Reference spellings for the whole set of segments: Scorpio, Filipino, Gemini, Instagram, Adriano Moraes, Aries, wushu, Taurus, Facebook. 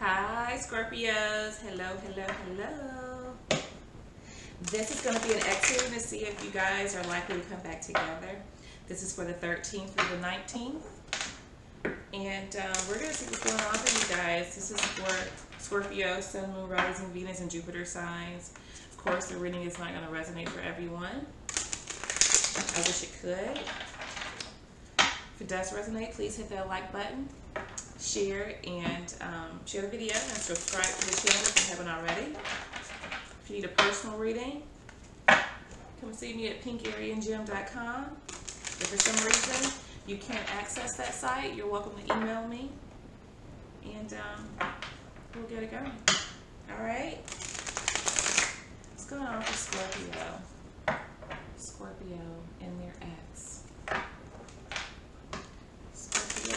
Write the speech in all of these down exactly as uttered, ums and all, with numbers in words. Hi Scorpios, hello, hello, hello. This is going to be an exit to see if you guys are likely to come back together. This is for the thirteenth through the nineteenth. And uh, we're going to see what's going on for you guys. This is for Scorpio, Sun, Moon, Rising, Venus, and Jupiter signs. Of course, the reading is not going to resonate for everyone. I wish it could. If it does resonate, please hit that like button, share, and um, share the video, and subscribe to the channel if you haven't already. If you need a personal reading, come see me at pink aries gem dot com. If for some reason you can't access that site, you're welcome to email me, and um, we'll get it going. All right, what's going on for Scorpio? Scorpio and their ex. Scorpio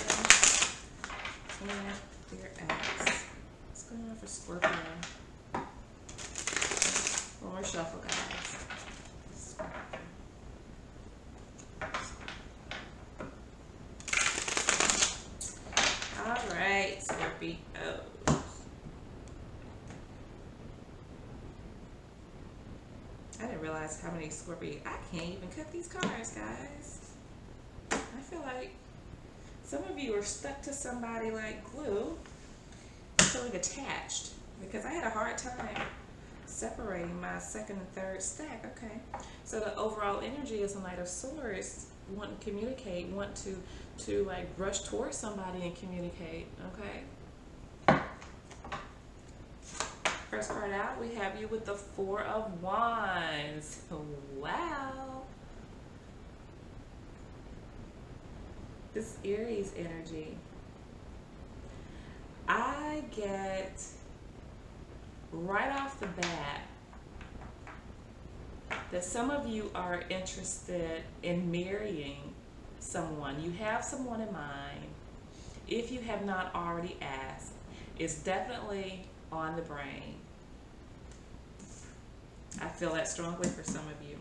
and their ex. What's going on for Scorpio? One more shuffle, guys. All right, Scorpio. I didn't realize how many Scorpio. I can't even cut these cards, guys. I feel like some of you are stuck to somebody like glue, feeling attached, because I had a hard time separating my second and third stack. Okay, so the overall energy is the Knight of Swords, want to communicate, want to to like rush towards somebody and communicate. Okay, first card out, we have you with the Four of Wands. Wow, this Aries energy, I get right off the bat that some of you are interested in marrying someone. You have someone in mind. If you have not already asked, it's definitely on the brain. I feel that strongly for some of you.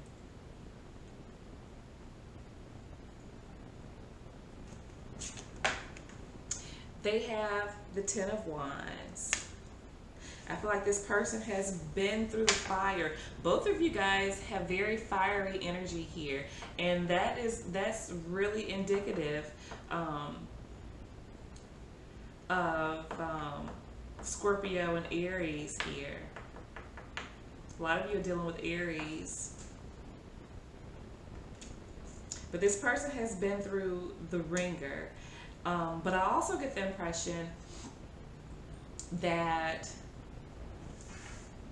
They have the Ten of Wands. I feel like this person has been through the fire. Both of you guys have very fiery energy here, and that is that's really indicative um, of um, Scorpio and Aries here. A lot of you are dealing with Aries, but this person has been through the ringer. Um, but I also get the impression that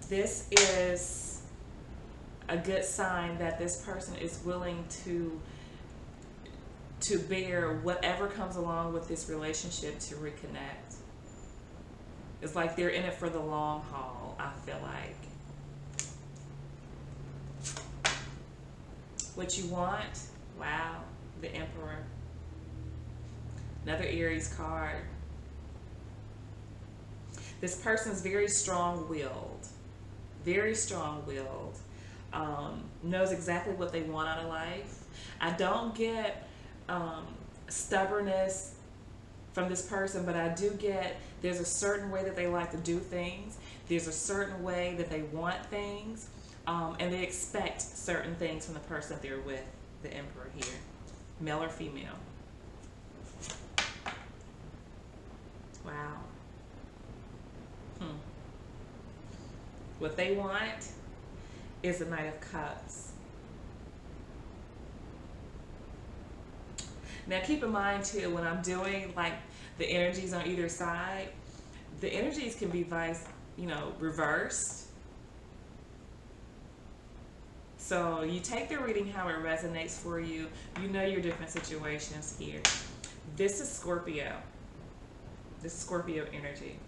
this is a good sign that this person is willing to to bear whatever comes along with this relationship to reconnect. It's like they're in it for the long haul, I feel like. What you want? Wow, the Emperor. Another Aries card. This person's very strong-willed, very strong-willed, um, knows exactly what they want out of life. I don't get um, stubbornness from this person, but I do get there's a certain way that they like to do things. There's a certain way that they want things, um, and they expect certain things from the person that they're with, the Emperor here, male or female. Wow. Hmm. What they want is the Knight of Cups. Now keep in mind too, when I'm doing like the energies on either side, the energies can be vice, you know, reversed. So you take the reading how it resonates for you. You know your different situations here. This is Scorpio. This is Scorpio energy.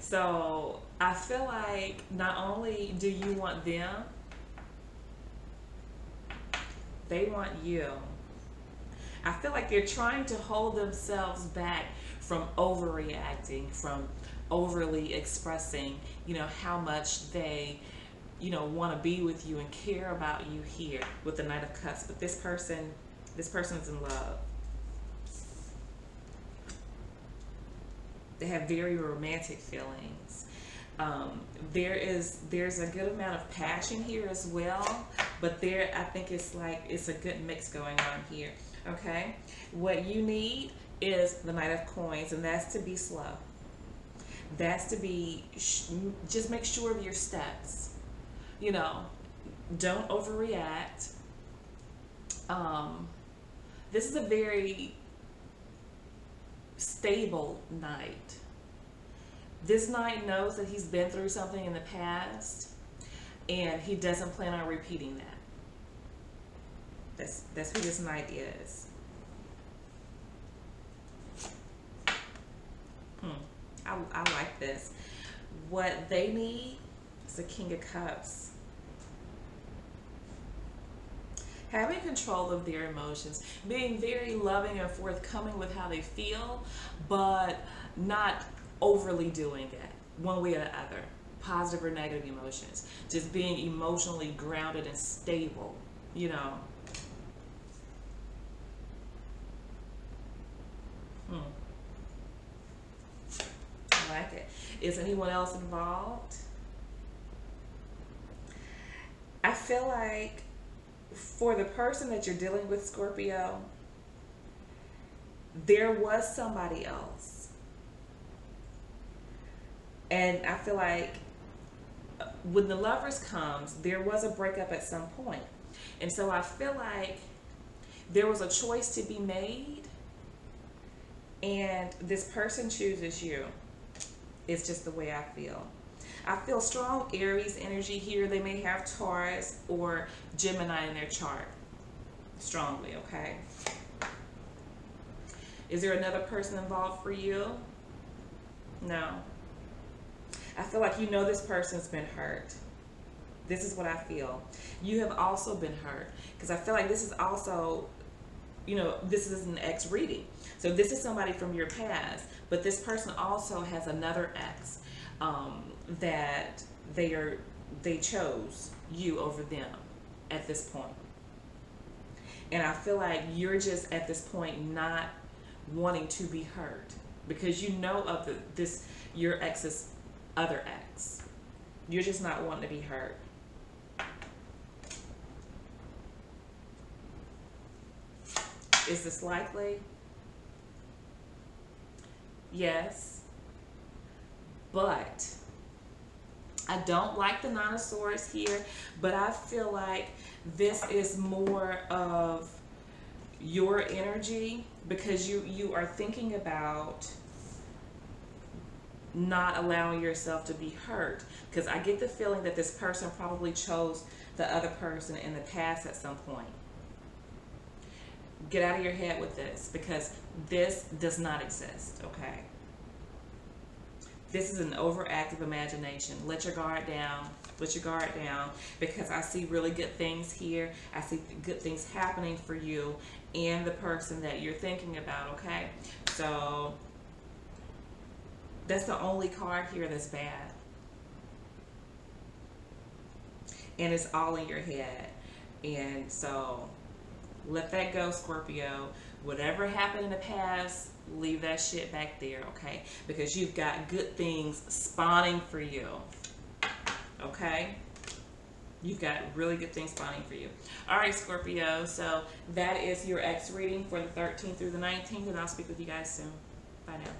So I feel like not only do you want them, they want you. I feel like they're trying to hold themselves back from overreacting, from overly expressing, you know, how much they, you know, want to be with you and care about you here with the Knight of Cups. But this person, this person's in love. They have very romantic feelings. Um, there is there's a good amount of passion here as well, but there I think it's like it's a good mix going on here. Okay, what you need is the Knight of Coins, and that's to be slow. That's to be sh just make sure of your steps. You know, don't overreact. Um, this is a very stable Knight. This Knight knows that he's been through something in the past, and he doesn't plan on repeating that. That's, that's who this Knight is. Hmm. I, I like this. What they need is a King of Cups. Having control of their emotions, being very loving and forthcoming with how they feel, but not overly doing it one way or the other, positive or negative emotions, just being emotionally grounded and stable, you know. Hmm. I like it. Is anyone else involved? I feel like for the person that you're dealing with, Scorpio, there was somebody else. And I feel like when the Lovers comes, there was a breakup at some point. And so I feel like there was a choice to be made, and this person chooses you. It's just the way I feel. I feel strong Aries energy here. They may have Taurus or Gemini in their chart strongly, okay? Is there another person involved for you? No. I feel like you know this person's been hurt. This is what I feel. You have also been hurt, because I feel like this is also, you know, this is an ex reading. So this is somebody from your past, but this person also has another ex. Um, that they are they chose you over them at this point. And I feel like you're just at this point not wanting to be hurt, because you know of the, this your ex's other ex. You're just not wanting to be hurt. Is this likely? Yes. But I don't like the Nine of Swords here, but I feel like this is more of your energy, because you, you are thinking about not allowing yourself to be hurt. Because I get the feeling that this person probably chose the other person in the past at some point. Get out of your head with this, because this does not exist, okay? This is an overactive imagination. Let your guard down. Let your guard down, because I see really good things here. I see good things happening for you and the person that you're thinking about, okay? So that's the only card here that's bad. And it's all in your head. And so let that go, Scorpio. Whatever happened in the past, leave that shit back there, okay? Because you've got good things spawning for you, okay? You've got really good things spawning for you. All right, Scorpio, so that is your ex reading for the thirteenth through the nineteenth, and I'll speak with you guys soon. Bye now.